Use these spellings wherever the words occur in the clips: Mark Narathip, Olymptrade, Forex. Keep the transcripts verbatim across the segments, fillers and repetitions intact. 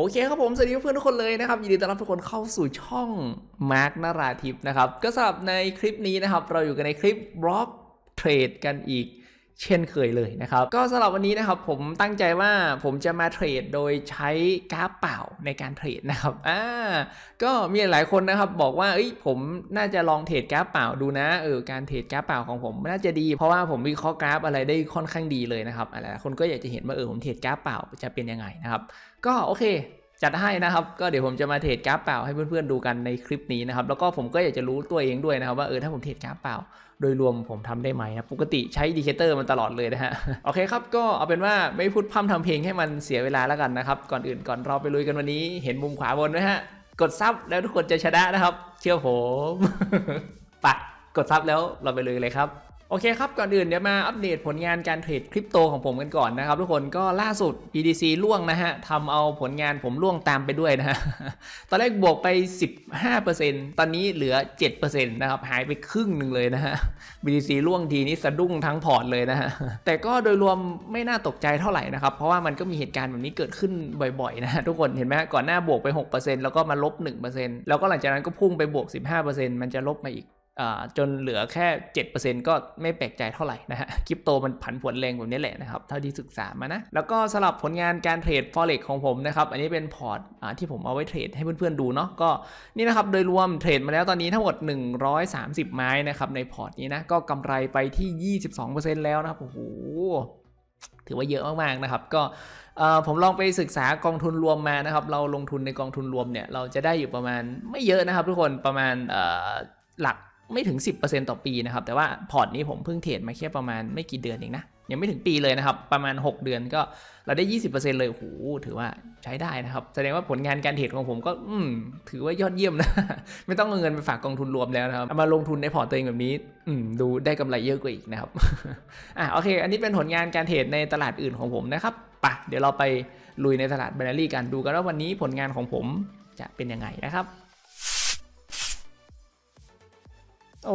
โอเคครับผมสวัสดีเพื่อนทุกคนเลยนะครับยินดีต้อนรับทุกคนเข้าสู่ช่องมาร์คนราธิปนะครับก็สำหรับในคลิปนี้นะครับเราอยู่กันในคลิปบล็อกเทรดกันอีกเช่นเคยเลยนะครับก็สำหรับวันนี้นะครับผมตั้งใจว่าผมจะมาเทรดโดยใช้กราฟเปล่าในการเทรดนะครับอ่าก็มีหลายคนนะครับบอกว่าเอ้ยผมน่าจะลองเทรดกราฟเปล่าดูนะเออการเทรดกราฟเปล่าของผมน่าจะดีเพราะว่าผมวิเคราะห์กราฟอะไรได้ค่อนข้างดีเลยนะครับหลายคนก็อยากจะเห็นว่าเออผมเทรดกราฟเปล่าจะเป็นยังไงนะครับก็โอเคจัดให้นะครับก็เดี๋ยวผมจะมาเทรดกราฟเปล่าให้เพื่อนๆดูกันในคลิปนี้นะครับแล้วก็ผมก็อยากจะรู้ตัวเองด้วยนะครับว่าเออถ้าผมเทรดกราฟเปล่าโดยรวมผมทำได้ไหมนะปกติใช้อินดิเคเตอร์มันตลอดเลยนะฮะโอเคครับก็เอาเป็นว่าไม่พูดพร่ำทำเพลงให้มันเสียเวลาแล้วกันนะครับก่อนอื่นก่อนเราไปลุยกันวันนี้เห็นมุมขวาบนไหมฮะกดซับแล้วทุกคนจะชนะนะครับเชื่อผมปะกดซับแล้วเราไปลุยเลยครับโอเคครับก่อนอื่นเดี๋ยวมาอัปเดตผลงานการเทรดคริปโตของผมกันก่อนนะครับทุกคนก็ล่าสุด อี ดี ซี ล่วงนะฮะทำเอาผลงานผมล่วงตามไปด้วยนะฮะตอนแรกบวกไป สิบห้าเปอร์เซ็นต์ ตอนนี้เหลือ เจ็ดเปอร์เซ็นต์ นะครับหายไปครึ่งหนึ่งเลยนะฮะ บี ดี ซี ล่วงทีนี้สะดุ้งทั้งพอร์ตเลยนะฮะแต่ก็โดยรวมไม่น่าตกใจเท่าไหร่นะครับเพราะว่ามันก็มีเหตุการณ์แบบนี้เกิดขึ้นบ่อยๆนะฮะทุกคนเห็นไหมก่อนหน้าบวกไป หกเปอร์เซ็นต์ แล้วก็มาลบ หนึ่งเปอร์เซ็นต์ แล้วก็หลังจากนั้นก็พุ่งไปบวก สิบห้าเปอร์เซ็นต์ มันจะลบมาอีกจนเหลือแค่ เจ็ดเปอร์เซ็นต์ ก็ไม่แปลกใจเท่าไหร่นะฮะคริปโตมันผันผวนแรงแบบนี้แหละนะครับเท่าที่ศึกษามานะแล้วก็สำหรับผลงานการเทรด Forex ของผมนะครับอันนี้เป็นพอร์ตที่ผมเอาไว้เทรดให้เพื่อนๆดูเนาะก็นี่นะครับโดยรวมเทรดมาแล้วตอนนี้ทั้งหมดหนึ่งร้อยสามสิบไม้นะครับในพอร์ตนี้นะก็กำไรไปที่ ยี่สิบสองเปอร์เซ็นต์ แล้วนะครับโอ้โหถือว่าเยอะมากๆนะครับก็ผมลองไปศึกษากองทุนรวมมานะครับเราลงทุนในกองทุนรวมเนี่ยเราจะได้อยู่ประมาณไม่เยอะนะครับทุกคนประมาณหลักไม่ถึง สิบเปอร์เซ็นต์ ต่อปีนะครับแต่ว่าพอร์ตนี้ผมเพิ่งเทรดมาแค่ประมาณไม่กี่เดือนเองนะยังไม่ถึงปีเลยนะครับประมาณหกเดือนก็เราได้ ยี่สิบเปอร์เซ็นต์ เลยโอ้โหถือว่าใช้ได้นะครับแสดงว่าผลงานการเทรดของผมก็อืมถือว่ายอดเยี่ยมนะไม่ต้องเอาเงินไปฝากกองทุนรวมแล้วนะครับมาลงทุนในพอร์ตตัวเองแบบนี้อืมดูได้กำไรเยอะกว่าอีกนะครับอ่ะโอเคอันนี้เป็นผลงานการเทรดในตลาดอื่นของผมนะครับไปเดี๋ยวเราไปลุยในตลาดไบนารี่กันดูกันว่าวันนี้ผลงานของผมจะเป็นยังไงนะครับโอ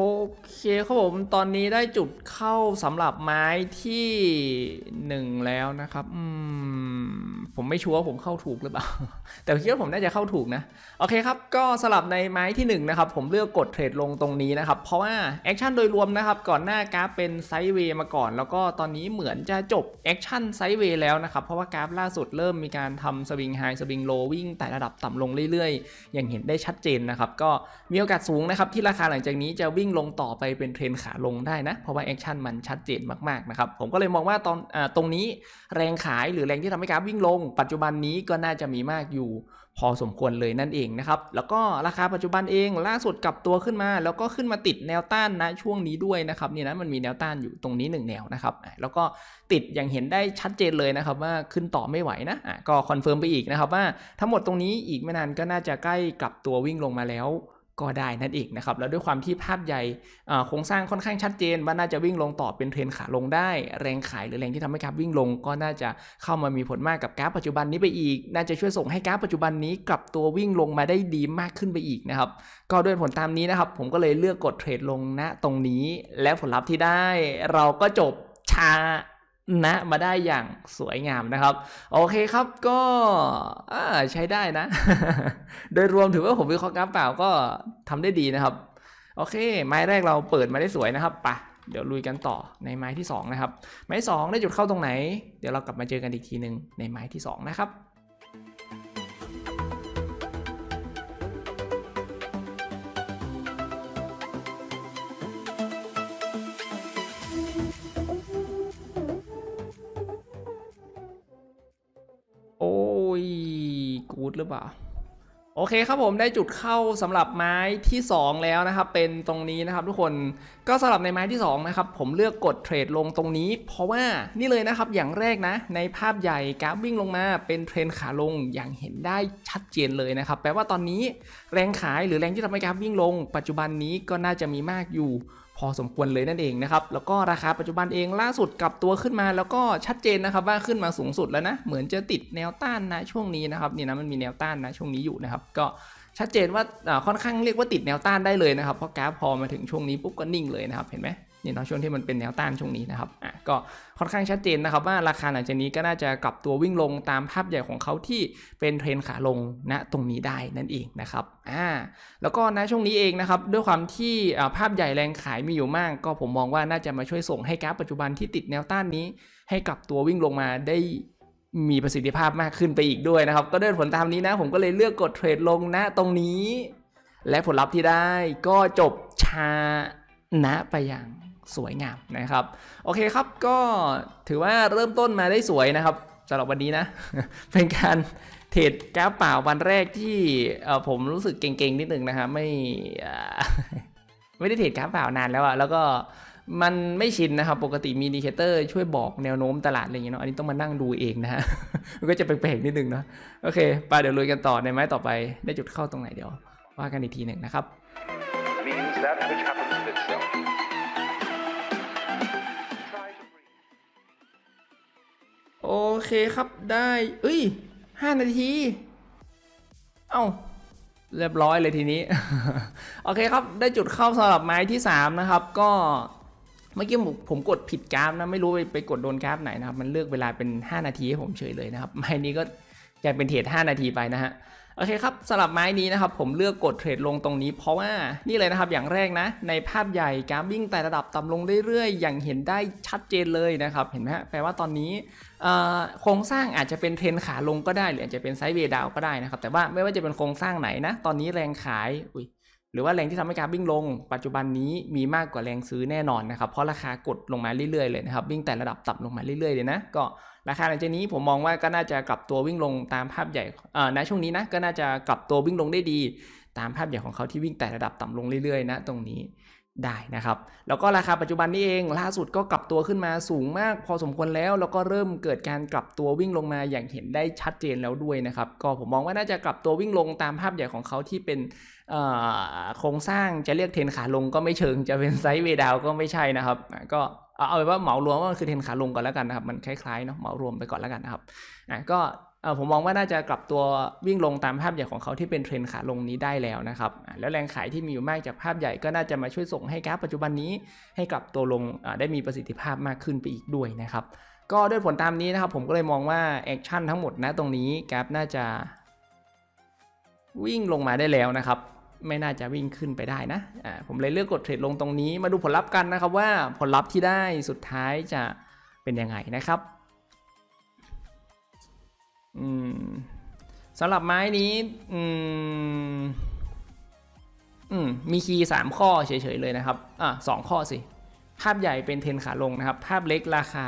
เคครับผมตอนนี้ได้จุดเข้าสำหรับไม้ที่หนึ่งแล้วนะครับอืมผมไม่ชัวร์ผมเข้าถูกหรือเปล่าแต่คิดว่าผมน่าจะเข้าถูกนะโอเคครับก็สลับในไม้ที่หนึ่งนะครับผมเลือกกดเทรดลงตรงนี้นะครับเพราะว่าแอคชั่นโดยรวมนะครับก่อนหน้ากราฟเป็นไซด์เวย์มาก่อนแล้วก็ตอนนี้เหมือนจะจบแอคชั่นไซด์เวย์แล้วนะครับเพราะว่ากราฟล่าสุดเริ่มมีการทำสวิงไฮสวิงโลวิ่งแต่ระดับต่ำลงเรื่อยๆอย่างเห็นได้ชัดเจนนะครับก็มีโอกาสสูงนะครับที่ราคาหลังจากนี้จะวิ่งลงต่อไปเป็นเทรนขาลงได้นะเพราะว่าแอคชั่นมันชัดเจนมากๆนะครับผมก็เลยมองว่าตอนอ่าตรงนี้แรงขายหรือแรงที่ทำให้กราฟวิ่งลงปัจจุบันนี้ก็น่าจะมีมากอยู่พอสมควรเลยนั่นเองนะครับแล้วก็ราคาปัจจุบันเองล่าสุดกลับตัวขึ้นมาแล้วก็ขึ้นมาติดแนวต้านนะช่วงนี้ด้วยนะครับนี่นะมันมีแนวต้านอยู่ตรงนี้หนึ่งแนวนะครับแล้วก็ติดอย่างเห็นได้ชัดเจนเลยนะครับว่าขึ้นต่อไม่ไหวนะก็คอนเฟิร์มไปอีกนะครับว่าทั้งหมดตรงนี้อีกไม่นานก็น่าจะใกล้กลับตัววิ่งลงมาแล้วก็ได้นั่นเองนะครับแล้วด้วยความที่ภาพใหญ่โครงสร้างค่อนข้างชัดเจนว่าน่าจะวิ่งลงต่อเป็นเทรนขาลงได้แรงขายหรือแรงที่ทำให้กราฟวิ่งลงก็น่าจะเข้ามามีผลมากกับกราฟปัจจุบันนี้ไปอีกน่าจะช่วยส่งให้กราฟปัจจุบันนี้กลับตัววิ่งลงมาได้ดีมากขึ้นไปอีกนะครับก็ด้วยผลตามนี้นะครับผมก็เลยเลือกกดเทรดลงณตรงนี้และผลลัพธ์ที่ได้เราก็จบชานะมาได้อย่างสวยงามนะครับโอเคครับก็ใช้ได้นะ โดยรวมถือว่าผมวิเคราะห์กราฟเปล่าก็ทำได้ดีนะครับโอเคไม้แรกเราเปิดมาได้สวยนะครับปะเดี๋ยวลุยกันต่อในไม้ที่สองนะครับไม้สองได้จุดเข้าตรงไหนเดี๋ยวเรากลับมาเจอกันอีกทีหนึ่งในไม้ที่สองนะครับกู๊ดหรือเปล่าโอเคครับผมได้จุดเข้าสำหรับไม้ที่สองแล้วนะครับเป็นตรงนี้นะครับทุกคนก็สำหรับในไม้ที่สองนะครับผมเลือกกดเทรดลงตรงนี้เพราะว่านี่เลยนะครับอย่างแรกนะในภาพใหญ่กราฟวิ่งลงมาเป็นเทรนขาลงอย่างเห็นได้ชัดเจนเลยนะครับแปลว่าตอนนี้แรงขายหรือแรงที่ทำให้กราฟวิ่งลงปัจจุบันนี้ก็น่าจะมีมากอยู่พอสมควรเลยนั่นเองนะครับแล้วก็ราคาปัจจุบันเองล่าสุดกลับตัวขึ้นมาแล้วก็ชัดเจนนะครับว่าขึ้นมาสูงสุดแล้วนะเหมือนจะติดแนวต้านนะช่วงนี้นะครับนี่นะมันมีแนวต้านนะช่วงนี้อยู่นะครับก็ชัดเจนว่าค่อนข้างเรียกว่าติดแนวต้านได้เลยนะครับเพราะกราฟพอมาถึงช่วงนี้ปุ๊บก็นิ่งเลยนะครับเห็นไหม เนี่ยนะช่วงที่มันเป็นแนวต้านช่วงนี้นะครับอ่ะก็ค่อนข้างชัดเจนนะครับว่าราคาหลังจากนี้ก็น่าจะกลับตัววิ่งลงตามภาพใหญ่ของเขาที่เป็นเทรนขาลงนะตรงนี้ได้นั่นเองนะครับอ่าแล้วก็ณช่วงนี้เองนะครับด้วยความที่ภาพใหญ่แรงขายมีอยู่มากก็ผมมองว่าน่าจะมาช่วยส่งให้กราฟปัจจุบันที่ติดแนวต้านนี้ให้กลับตัววิ่งลงมาได้มีประสิทธิภาพมากขึ้นไปอีกด้วยนะครับก็ด้วยผลตามนี้นะผมก็เลยเลือกกดเทรดลงนะตรงนี้และผลลัพธ์ที่ได้ก็จบชนะไปอย่างสวยงามนะครับโอเคครับก็ถือว่าเริ่มต้นมาได้สวยนะครับสำหรับวันนี้นะ เป็นการเทรดกราฟเปล่าวันแรกที่ผมรู้สึกเก่งๆนิดนึงนะครับไม่ ไม่ได้เทรดกราฟเปล่านานแล้วอะแล้วก็มันไม่ชินนะครับปกติมีอินดิเคเตอร์ช่วยบอกแนวโน้มตลาดอะไรอย่างเงี้ยเนาะอันนี้ต้องมานั่งดูเองนะฮะ มันก็จะแปลกๆนิดนึงเนาะโอเคไปเดี๋ยวลุยกันต่อในไม้ต่อไปได้จุดเข้าตรงไหนเดี๋ยวว่ากันอีกทีหนึ่งนะครับโอเคครับได้เอ้ยห้านาทีเอ้าเรียบร้อยเลยทีนี้ โอเคครับได้จุดเข้าสำหรับไม้ที่สามนะครับก็เมื่อกี้ผมกดผิดกราฟนะไม่รู้ไปไปกดโดนกราฟไหนนะครับมันเลือกเวลาเป็นห้านาทีให้ผมเฉยเลยนะครับไม้นี้ก็กลายเป็นเทรดห้านาทีไปนะฮะโอเคครับสำหรับไม้นี้นะครับผมเลือกกดเทรดลงตรงนี้เพราะว่านี่เลยนะครับอย่างแรกนะในภาพใหญ่กราฟวิ่งแต่ระดับต่ำลงเรื่อยๆอย่างเห็นได้ชัดเจนเลยนะครับเห็นไหมฮะแปลว่าตอนนี้โครงสร้างอาจจะเป็นเทรนขาลงก็ได้หรืออาจจะเป็นไซด์เวย์ดาวก็ได้นะครับแต่ว่าไม่ว่าจะเป็นโครงสร้างไหนนะตอนนี้แรงขายอุ้ยหรือว่าแรงที่ทำให้กราฟวิ่งลงปัจจุบันนี้มีมากกว่าแรงซื้อแน่นอนนะครับเพราะราคากดลงมาเรื่อยๆเลยนะครับวิ่งแต่ระดับต่ำลงมาเรื่อยๆเลยนะก็ราคาหลังจากนี้ผมมองว่าก็น่าจะกลับตัววิ่งลงตามภาพใหญ่ในช่วงนี้นะก็น่าจะกลับตัววิ่งลงได้ดีตามภาพใหญ่ของเขาที่วิ่งแต่ระดับต่ำลงเรื่อยๆนะตรงนี้ได้นะครับแล้วก็ราคาปัจจุบันนี้เองล่าสุดก็กลับตัวขึ้นมาสูงมากพอสมควรแล้วแล้วก็เริ่มเกิดการกลับตัววิ่งลงมาอย่างเห็นได้ชัดเจนแล้วด้วยนะครับก็ผมมองว่าน่าจะกลับตัววิ่งลงตามภาพใหญ่ของเขาที่เป็นโครงสร้างจะเรียกเทรนขาลงก็ไม่เชิงจะเป็นไซด์เวย์ดาวก็ไม่ใช่นะครับก็เอาเป็นว่าเหมารวมว่ามันคือเทรนขาลงก่อนแล้วกันนะครับมันคล้ายๆเนาะเหมารวมไปก่อนแล้วกันนะครับก็ผมมองว่าน่าจะกลับตัววิ่งลงตามภาพใหญ่ของเขาที่เป็นเทรนขาลงนี้ได้แล้วนะครับแล้วแรงขายที่มีอยู่มากจากภาพใหญ่ก็น่าจะมาช่วยส่งให้กราฟปัจจุบันนี้ให้กลับตัวลงได้มีประสิทธิภาพมากขึ้นไปอีกด้วยนะครับก็ด้วยผลตามนี้นะครับผมก็เลยมองว่าแอคชั่นทั้งหมดนะตรงนี้กราฟน่าจะวิ่งลงมาได้แล้วนะครับไม่น่าจะวิ่งขึ้นไปได้นะผมเลยเลือกกดเทรดลงตรงนี้มาดูผลลัพธ์กันนะครับว่าผลลัพธ์ที่ได้สุดท้ายจะเป็นยังไงนะครับสำหรับไม้นี้อืมอืมมีคีย์สามข้อเฉยๆเลยนะครับอ่ะสองข้อสิภาพใหญ่เป็นเทรนขาลงนะครับภาพเล็กราคา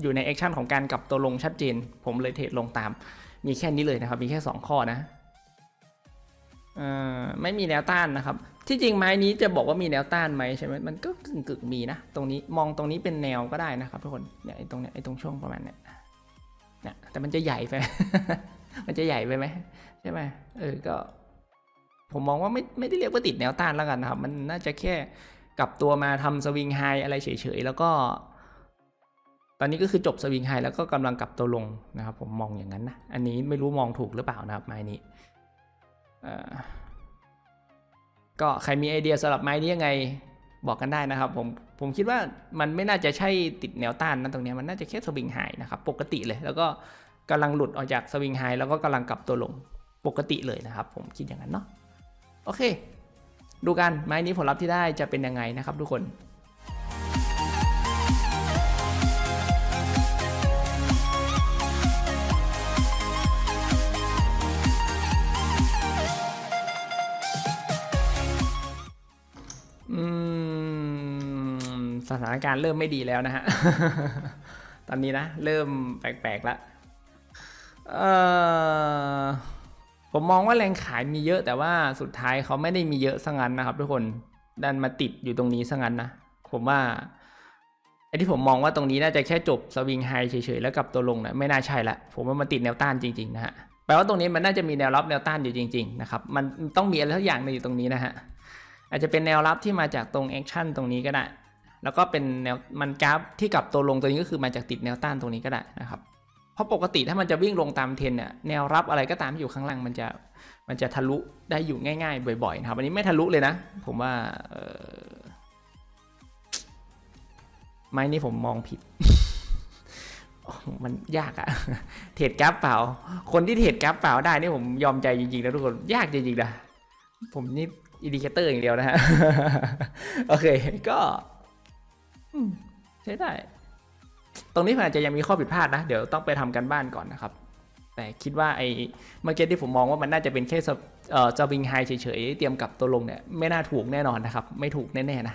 อยู่ในแอคชั่นของการกลับตัวลงชัดเจนผมเลยเทรดลงตามมีแค่นี้เลยนะครับมีแค่สองข้อนะเอ่อไม่มีแนวต้านนะครับที่จริงไม้นี้จะบอกว่ามีแนวต้านไหมใช่ไหมมันก็กึ่งๆมีนะตรงนี้มองตรงนี้เป็นแนวก็ได้นะครับทุกคนเนี่ยไอ้ตรงเนี้ยไอ้ตรงช่วงประมาณเนี้ยนะแต่มันจะใหญ่ไป มันจะใหญ่ไปไหมใช่ไหมเออก็ผมมองว่าไม่ไม่ได้เรียกว่าติดแนวต้านแล้วกันนะครับมันน่าจะแค่กลับตัวมาทำสวิงไฮอะไรเฉยๆแล้วก็ตอนนี้ก็คือจบสวิงไฮแล้วก็กำลังกลับตัวลงนะครับผมมองอย่างนั้นนะอันนี้ไม่รู้มองถูกหรือเปล่านะครับไม้นี้ก็ใครมีไอเดียสำหรับไม้นี้ยังไงบอกกันได้นะครับผมผมคิดว่ามันไม่น่าจะใช่ติดแนวต้านนะตรงนี้มันน่าจะแค่สวิงไฮนะครับปกติเลยแล้วก็กำลังหลุดออกจากสวิงไฮแล้วก็กำลังกลับตัวลงปกติเลยนะครับผมคิดอย่างนั้นเนาะโอเคดูกันไม้นี้ผลลัพธ์ที่ได้จะเป็นยังไงนะครับทุกคนสถานการณ์เริ่มไม่ดีแล้วนะฮะ ตอนนี้นะเริ่มแปลกๆแล้วผมมองว่าแรงขายมีเยอะแต่ว่าสุดท้ายเขาไม่ได้มีเยอะซะงั้นนะครับทุกคนดันมาติดอยู่ตรงนี้ซะงั้นนะผมว่าไอ้ที่ผมมองว่าตรงนี้น่าจะแค่จบสวิงไฮเฉยๆแล้วกลับตัวลงนะไม่น่าใช่ละผมว่ามันติดแนวต้านจริงๆนะฮะแปลว่าตรงนี้มันน่าจะมีแนวรับแนวต้านอยู่จริงๆนะครับมันต้องมีอะไรสักอย่างอยู่ตรงนี้นะฮะอาจจะเป็นแนวรับที่มาจากตรงแอคชั่นตรงนี้ก็ได้แล้วก็เป็นแนวมันกราฟที่กลับตัวลงตัวนี้ก็คือมาจากติดแนวต้านตรงนี้ก็ได้นะครับเพราะปกติถ้ามันจะวิ่งลงตามเทรนเนี่ยแนวรับอะไรก็ตามอยู่ข้างล่างมันจะมันจะทะลุได้อยู่ง่ายๆบ่อยๆนะครับอันนี้ไม่ทะลุเลยนะผมว่า ไม้นี้ผมมองผิด มันยากอะเทรดกราฟเปล่าคนที่เทรดกราฟเปล่าได้นี่ผมยอมใจจริงๆนะทุกคนยากจริงๆนะผมนี่อินดิเคเตอร์อย่างเดียวนะฮะโอเคก็ใช้ได้ตรงนี้อาจจะยังมีข้อผิดพลาดนะเดี๋ยวต้องไปทำกันบ้านก่อนนะครับแต่คิดว่าไอ้เมื่อกี้ที่ผมมองว่ามันน่าจะเป็นแค่จะวิ่งไฮเฉยๆเตรียมกับตัวลงเนี่ยไม่น่าถูกแน่นอนนะครับไม่ถูกแน่ๆนะ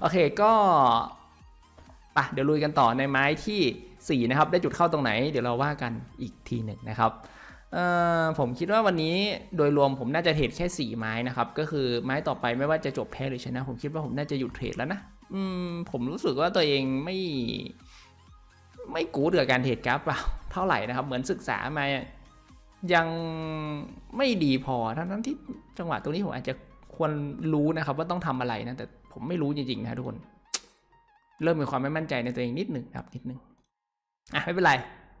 โอเคก็ไปเดี๋ยวลุยกันต่อในไม้ที่สี่นะครับได้จุดเข้าตรงไหนเดี๋ยวเราว่ากันอีกทีหนึ่งนะครับผมคิดว่าวันนี้โดยรวมผมน่าจะเทรดแค่สี่ไม้นะครับก็คือไม้ต่อไปไม่ว่าจะจบแพ้หรือชนะผมคิดว่าผมน่าจะหยุดเทรดแล้วนะอืมผมรู้สึกว่าตัวเองไม่ไม่กู๊ดกับการเทรดกราฟเปล่าเท่าไหร่นะครับเหมือนศึกษามายังไม่ดีพอทั้งที่จังหวะตรงนี้ผมอาจจะควรรู้นะครับว่าต้องทำอะไรนะแต่ผมไม่รู้จริงๆนะทุกคนเริ่มมีความไม่มั่นใจในตัวเองนิดหนึ่งครับนิดหนึ่งอ่ะไม่เป็นไร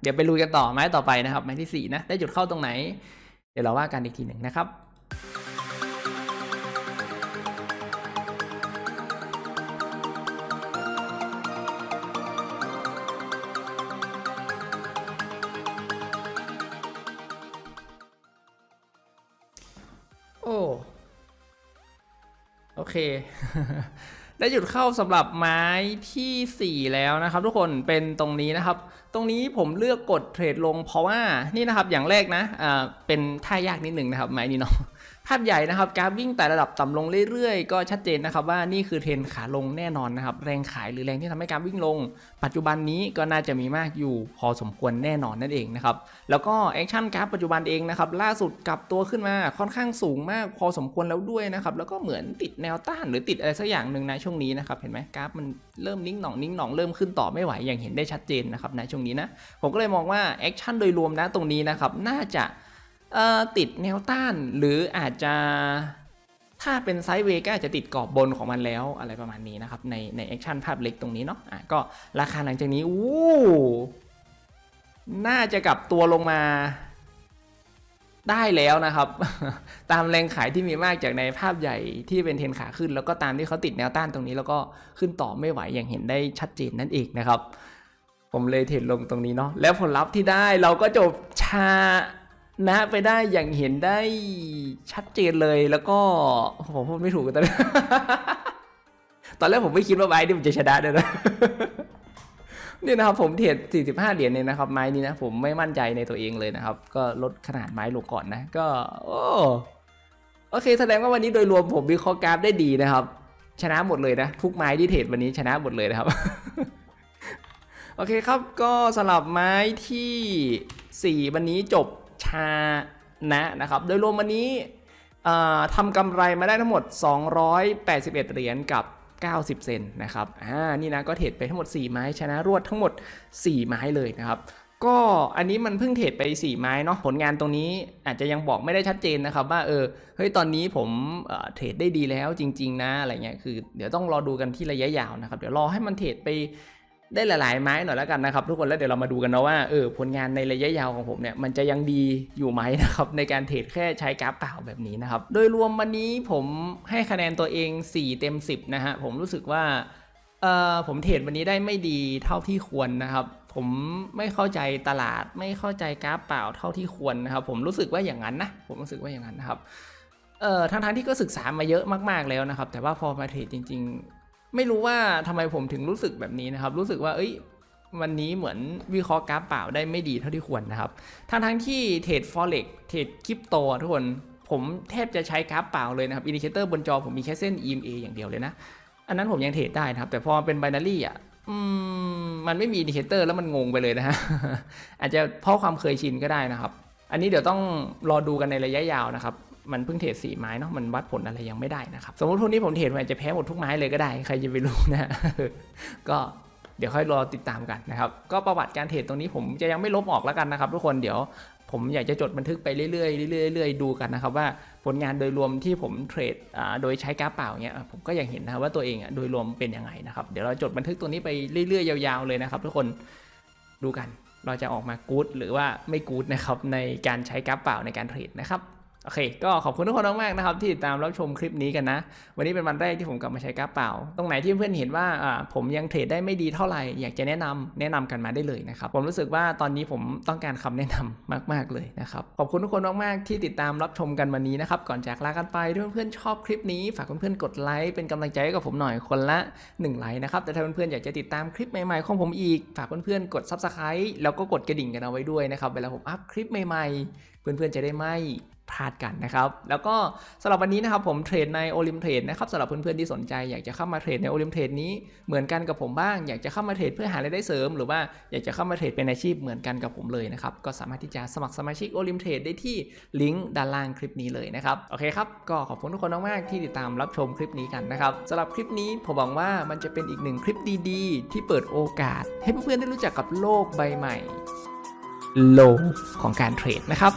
เดี๋ยวไปลุยกันต่อไม้ต่อไปนะครับไม้ที่สี่นะได้จุดเข้าตรงไหนเดี๋ยวเราว่ากันอีกทีหนึ่งนะครับโอเคได้หยุดเข้าสำหรับไม้ที่สี่แล้วนะครับทุกคนเป็นตรงนี้นะครับตรงนี้ผมเลือกกดเทรดลงเพราะว่านี่นะครับอย่างแรกนะอ่าเป็นท่ายากนิดหนึ่งนะครับไม้นี้เนาะภาพใหญ่นะครับกราฟวิ่งแต่ระดับต่ำลงเรื่อยๆก็ชัดเจนนะครับว่านี่คือเทรนขาลงแน่นอนนะครับแรงขายหรือแรงที่ทำให้กราฟวิ่งลงปัจจุบันนี้ก็น่าจะมีมากอยู่พอสมควรแน่นอนนั่นเองนะครับแล้วก็แอคชั่นกราฟปัจจุบันเองนะครับล่าสุดกลับตัวขึ้นมาค่อนข้างสูงมากพอสมควรแล้วด้วยนะครับแล้วก็เหมือนติดแนวต้านหรือติดอะไรสักอย่างหนึ่งในช่วงนี้นะครับเห็นไหมกราฟมันเริ่มนิ่งหนองนิ่งหนองเริ่มขึ้นต่อไม่ไหวอย่างเห็นได้ชัดเจนนะครับในช่วงนี้นะผมก็เลยมองว่าแอคชั่นโดยรวมนะตรงนี้นะครับน่าจะติดแนวต้านหรืออาจจะถ้าเป็นไซด์เวย์ก็อาจจะติดกรอบบนของมันแล้วอะไรประมาณนี้นะครับในในแอคชั่นภาพเล็กตรงนี้เนาะอ่ะก็ราคาหลังจากนี้อู้น่าจะกลับตัวลงมาได้แล้วนะครับตามแรงขายที่มีมากจากในภาพใหญ่ที่เป็นเทรนขาขึ้นแล้วก็ตามที่เขาติดแนวต้านตรงนี้แล้วก็ขึ้นต่อไม่ไหวอย่างเห็นได้ชัดเจนนั่นเองนะครับผมเลยเทรดลงตรงนี้เนาะแล้วผลลัพธ์ที่ได้เราก็จบชานะไปได้อย่างเห็นได้ชัดเจนเลยแล้วก็ผมพูดไม่ถูกกันตอนนี้ตอนแรกผมไม่คิดว่าไม้นี่มันจะชนะเลยนะนี่นะครับผมเทรดสี่สิบห้าเหรียญเนี่ยนะครับไม้นี้นะผมไม่มั่นใจในตัวเองเลยนะครับก็ลดขนาดไม้ลงก่อนนะก็โอ้โอเคแสดงว่าวันนี้โดยรวมผมวิเคราะห์กราฟได้ดีนะครับชนะหมดเลยนะทุกไม้ที่เทรดวันนี้ชนะหมดเลยนะครับโอเคครับก็สลับไม้ที่สี่วันนี้จบชนะนะครับโดยรวมวันนี้ทำกำไรมาได้ทั้งหมดสองร้อยแปดสิบเอ็ดเหรียญกับเก้าสิบเซนนะครับอ่านี่นะก็เทรดไปทั้งหมดสี่ไม้ชนะรวดทั้งหมดสี่ไม้เลยนะครับก็อันนี้มันเพิ่งเทรดไปสี่ไม้เนาะผลงานตรงนี้อาจจะยังบอกไม่ได้ชัดเจนนะครับว่าเออเฮ้ยตอนนี้ผมเอ่อเทรดได้ดีแล้วจริงๆนะอะไรเงี้ยคือเดี๋ยวต้องรอดูกันที่ระยะยาวนะครับเดี๋ยวรอให้มันเทรดไปได้หลายๆไม้หน่อยแล้วกันนะครับทุกคนแล้วเดี๋ยวเรามาดูกันนะว่าเออผลงานในระยะยาวของผมเนี่ยมันจะยังดีอยู่ไหมนะครับในการเทรดแค่ใช้กราฟเปล่าแบบนี้นะครับโดยรวมวันนี้ผมให้คะแนนตัวเองสี่เต็มสิบนะฮะผมรู้สึกว่าเออผมเทรดวันนี้ได้ไม่ดีเท่าที่ควรนะครับผมไม่เข้าใจตลาดไม่เข้าใจกราฟเปล่าเท่าที่ควรนะครับผมรู้สึกว่าอย่างนั้นนะผมรู้สึกว่าอย่างนั้นนะครับเออทั้งๆที่ก็ศึกษามาเยอะมากๆแล้วนะครับแต่ว่าพอมาเทรดจริงๆไม่รู้ว่าทำไมผมถึงรู้สึกแบบนี้นะครับรู้สึกว่าเอ้ยวันนี้เหมือนวิเคราะห์กราฟเปล่าได้ไม่ดีเท่าที่ควรนะครับทั้งทั้งที่เทรด Forex เทรดคริปโตทุกคนผมแทบจะใช้กราฟเปล่าเลยนะครับอินดิเคเตอร์บนจอผมมีแค่เส้น อี เอ็ม เอ อย่างเดียวเลยนะอันนั้นผมยังเทรดได้นะครับแต่พอเป็น ไบนารี่ อ่ะมันไม่มีอินดิเคเตอร์แล้วมันงงไปเลยนะฮะอาจจะเพราะความเคยชินก็ได้นะครับอันนี้เดี๋ยวต้องรอดูกันในระยะยาวนะครับมันเพิ่งเทรดสี่ไม้เนาะมันวัดผลอะไรยังไม่ได้นะครับสมมติพวกนี้ผมเทรดมันจะแพ้หมดทุกไม้เลยก็ได้ใครจะไปรู้นะ ก็เดี๋ยวค่อยรอติดตามกันนะครับก็ประวัติการเทรดตรงนี้ผมจะยังไม่ลบออกแล้วกันนะครับทุกคนเดี๋ยวผมอยากจะจดบันทึกไปเรื่อยๆเรื่อยๆเรื่อยๆดูกันนะครับว่าผลงานโดยรวมที่ผมเทรดโดยใช้กราฟเปล่าเนี้ยผมก็อยากเห็นนะว่าตัวเองโดยรวมเป็นยังไงนะครับเดี๋ยวเราจดบันทึกตัวนี้ไปเรื่อยๆยาวๆเลยนะครับทุกคนดูกันเราจะออกมากู๊ดหรือว่าไม่กู๊ดนะครับในการใช้กราฟเปล่าในการเทรดนะครับโอ โอเคก็ขอบคุณทุกคนมากๆนะครับที่ติดตามรับชมคลิปนี้กันนะวันนี้เป็นวันแรกที่ผมกลับมาใช้กราฟเปล่าตรงไหนที่เพื่อนเห็นว่าผมยังเทรดได้ไม่ดีเท่าไหร่อยากจะแนะนำแนะนำกันมาได้เลยนะครับผมรู้สึกว่าตอนนี้ผมต้องการคำแนะนำมากๆเลยนะครับขอบคุณทุกคนมากๆที่ติดตามรับชมกันวันนี้นะครับก่อนจากลากันไปถ้าเพื่อนๆชอบคลิปนี้ฝากเพื่อนๆกดไลค์เป็นกำลังใจให้กับผมหน่อยคนละหนึ่งไลค์นะครับแต่ถ้าเพื่อนๆอยากจะติดตามคลิปใหม่ๆของผมอีกฝากเพื่อนๆกด ซับสไครบ์ แล้วก็กดกระดิ่งกันเอาไว้ด้วยนะครับเวลาผมอัพคลิปใหม่ๆเพื่อนๆจะได้ไม่พลาดกันนะครับแล้วก็สำหรับวันนี้นะครับผมเทรดในโอลิมเทรดนะครับสำหรับเพื่อนๆที่สนใจอยากจะเข้ามาเทรดในโอลิมเทรดนี้เหมือนกันกับผมบ้างอยากจะเข้ามาเทรดเพื่อหารายได้เสริมหรือว่าอยากจะเข้ามาเทรดเป็นอาชีพเหมือนกันกับผมเลยนะครับก็สามารถที่จะสมัครสมาชิกโอลิมเทรดได้ที่ลิงก์ด้านล่างคลิปนี้เลยนะครับโอเคครับก็ขอบคุณทุกคนมากๆที่ติดตามรับชมคลิปนี้กันนะครับสำหรับคลิปนี้ผมหวังว่ามันจะเป็นอีกหนึ่งคลิปดีๆที่เปิดโอกาสให้เพื่อนๆได้รู้จักกับโลกใบใหม่โลกของการเทรดนะครับ